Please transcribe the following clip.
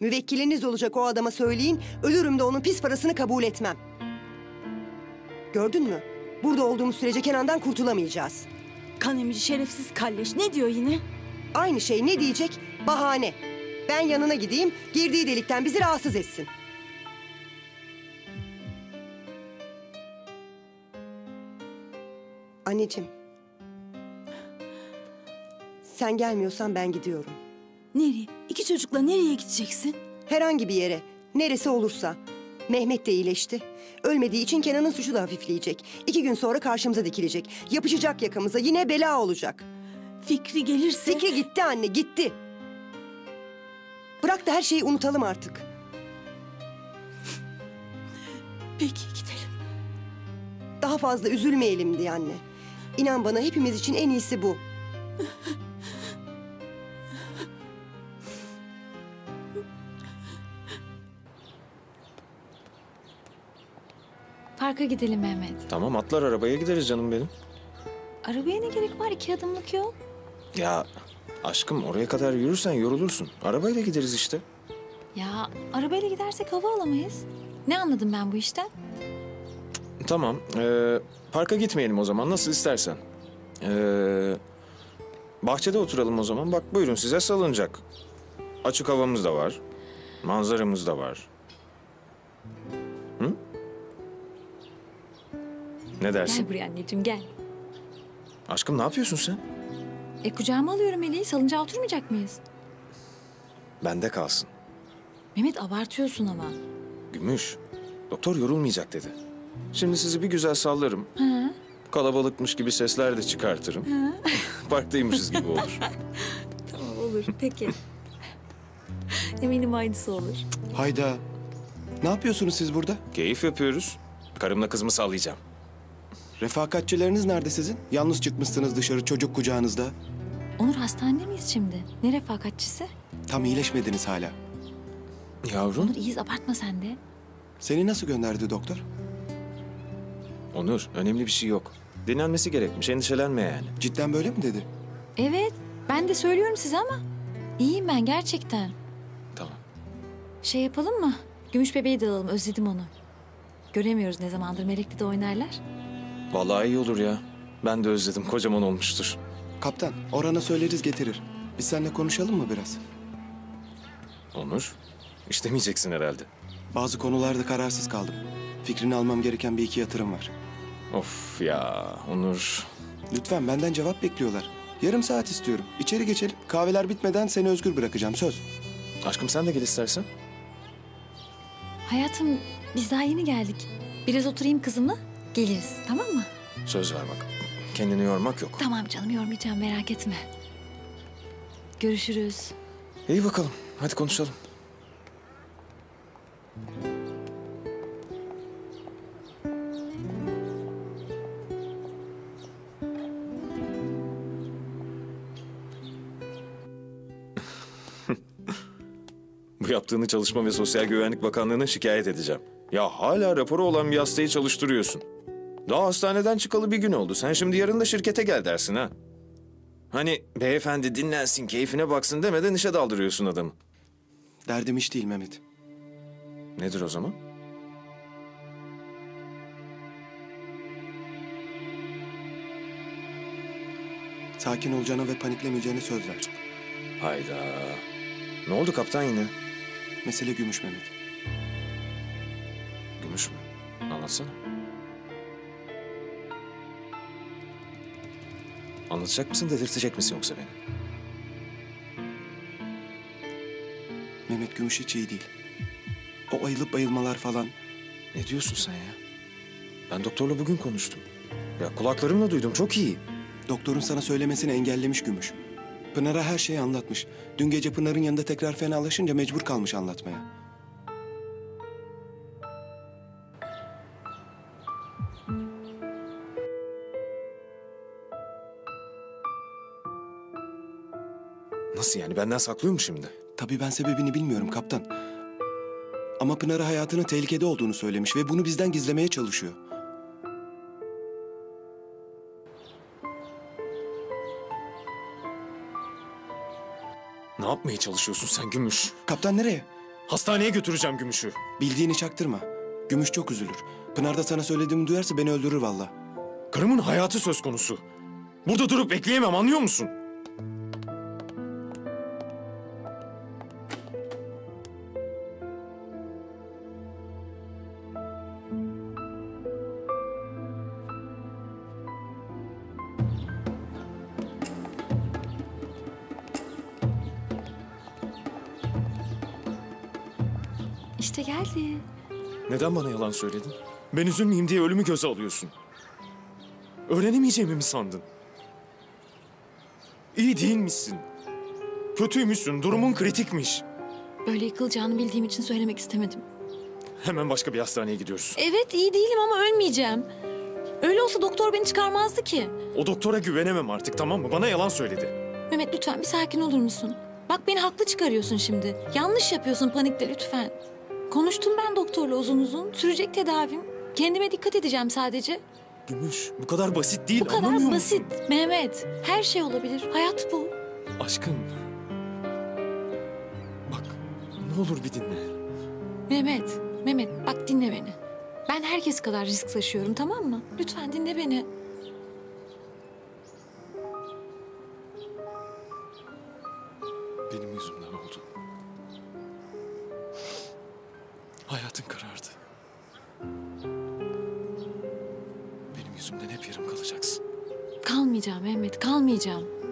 Müvekkiliniz olacak o adama söyleyin, ölürüm de onun pis parasını kabul etmem. Gördün mü? Burada olduğumuz sürece Kenan'dan kurtulamayacağız. Kan emici şerefsiz kalleş, ne diyor yine? Aynı şey, ne diyecek? Bahane. Ben yanına gideyim, girdiği delikten bizi rahatsız etsin. Anneciğim. Sen gelmiyorsan ben gidiyorum. Nereye? İki çocukla nereye gideceksin? Herhangi bir yere. Neresi olursa. Mehmet de iyileşti. Ölmediği için Kenan'ın suçu da hafifleyecek. 2 gün sonra karşımıza dikilecek. Yapışacak yakamıza, yine bela olacak. Fikri gelirse... Fikri gitti anne, gitti. Bırak da her şeyi unutalım artık. Peki, gidelim. Daha fazla üzülmeyelim diye anne. İnan bana, hepimiz için en iyisi bu. Parka gidelim Mehmet. Tamam, atlar arabaya gideriz canım benim. Arabaya ne gerek var? 2 adımlık yol. Ya aşkım, oraya kadar yürürsen yorulursun. Arabayla gideriz işte. Ya arabayla gidersek hava alamayız. Ne anladım ben bu işten? Tamam, parka gitmeyelim o zaman, nasıl istersen. Bahçede oturalım o zaman. Bak buyurun size salıncak. Açık havamız da var. Manzaramız da var. Hı? Ne dersin? Gel buraya anneciğim, gel. Aşkım ne yapıyorsun sen? Kucağıma alıyorum Eli'yi. Salıncağa oturmayacak mıyız? Bende kalsın. Mehmet abartıyorsun ama. Gümüş, doktor yorulmayacak dedi. Şimdi sizi bir güzel sallarım. Ha. Kalabalıkmış gibi sesler de çıkartırım. Ha. Parktaymışız gibi olur. Tamam, olur peki. Eminim aynısı olur. Hayda. Ne yapıyorsunuz siz burada? Keyif yapıyoruz. Karımla kızımı sallayacağım. Refakatçileriniz nerede sizin? Yalnız çıkmışsınız dışarı, çocuk kucağınızda. Onur, hastanede miyiz şimdi? Ne refakatçisi? Tam iyileşmediniz hala. Yavrum. Onur iyiyiz, abartma sen de. Seni nasıl gönderdi doktor? Onur, önemli bir şey yok. Dinlenmesi gerekmiş, endişelenme yani. Cidden böyle mi dedi? Evet, ben de söylüyorum size ama. İyiyim ben gerçekten. Tamam. Şey yapalım mı? Gümüş bebeği de alalım, özledim onu. Göremiyoruz ne zamandır, Melek'le de oynarlar. Vallahi iyi olur ya. Ben de özledim, kocaman olmuştur. Kaptan, Orhan'a söyleriz getirir. Biz seninle konuşalım mı biraz? Onur, istemeyeceksin herhalde. Bazı konularda kararsız kaldım. Fikrini almam gereken 1-2 yatırım var. Of ya Onur. Lütfen, benden cevap bekliyorlar. Yarım saat istiyorum. İçeri geçelim. Kahveler bitmeden seni özgür bırakacağım, söz. Aşkım sen de gel istersen. Hayatım, biz daha yeni geldik. Biraz oturayım kızımla. Geliriz, tamam mı? Söz ver bak. Kendini yormak yok. Tamam canım, yormayacağım, merak etme. Görüşürüz. İyi bakalım, hadi konuşalım. Bu yaptığını Çalışma ve Sosyal Güvenlik Bakanlığı'na şikayet edeceğim. Ya hala raporu olan bir hastayı çalıştırıyorsun. Daha hastaneden çıkalı bir gün oldu. Sen şimdi yarın da şirkete gel dersin ha. Hani beyefendi dinlensin, keyfine baksın demeden işe daldırıyorsun adamı. Derdim iş değil Mehmet. Nedir o zaman? Sakin olacağına ve paniklemeyeceğine söz ver. Hayda. Ne oldu kaptan yine? Mesele Gümüş Mehmet. Gümüş mü? Anlatsana. Anlatacak mısın, dedirtecek misin yoksa beni? Mehmet, Gümüş hiç iyi değil. O ayılıp bayılmalar falan. Ne diyorsun sen ya? Ben doktorla bugün konuştum. Ya kulaklarımla duydum, çok iyi. Doktorun sana söylemesini engellemiş Gümüş. Pınar'a her şeyi anlatmış. Dün gece Pınar'ın yanında tekrar fenalaşınca mecbur kalmış anlatmaya. Nasıl yani? Benden saklıyor mu şimdi? Tabii ben sebebini bilmiyorum kaptan. Ama Pınar'a hayatının tehlikede olduğunu söylemiş ve bunu bizden gizlemeye çalışıyor. Ne yapmaya çalışıyorsun sen Gümüş? Kaptan nereye? Hastaneye götüreceğim Gümüş'ü. Bildiğini çaktırma. Gümüş çok üzülür. Pınar da sana söylediğimi duyarsa beni öldürür vallahi. Karımın hayatı söz konusu. Burada durup bekleyemem, anlıyor musun? İşte geldi. Neden bana yalan söyledin? Ben üzülmeyeyim diye ölümü göze alıyorsun. Öğrenemeyeceğimi mi sandın? İyi değilmişsin. Kötüymüşsün, durumun kritikmiş. Böyle yıkılacağını bildiğim için söylemek istemedim. Hemen başka bir hastaneye gidiyoruz. Evet, iyi değilim ama ölmeyeceğim. Öyle olsa doktor beni çıkarmazdı ki. O doktora güvenemem artık, tamam mı? Bana yalan söyledi. Mehmet, lütfen bir sakin olur musun? Bak, beni haklı çıkarıyorsun şimdi. Yanlış yapıyorsun panikte, lütfen. Konuştum ben doktorla uzun uzun. Sürecek tedavim. Kendime dikkat edeceğim sadece. Gümüş, bu kadar basit değil, anlamıyor musun? Bu kadar basit Mehmet. Her şey olabilir. Hayat bu. Aşkım. Bak, ne olur bir dinle. Mehmet bak dinle beni. Ben herkes kadar risk taşıyorum, tamam mı? Lütfen dinle beni. Benim yüzümden oldu. Hayatın karardı. Benim yüzümden hep yarım kalacaksın. Kalmayacağım Mehmet, kalmayacağım.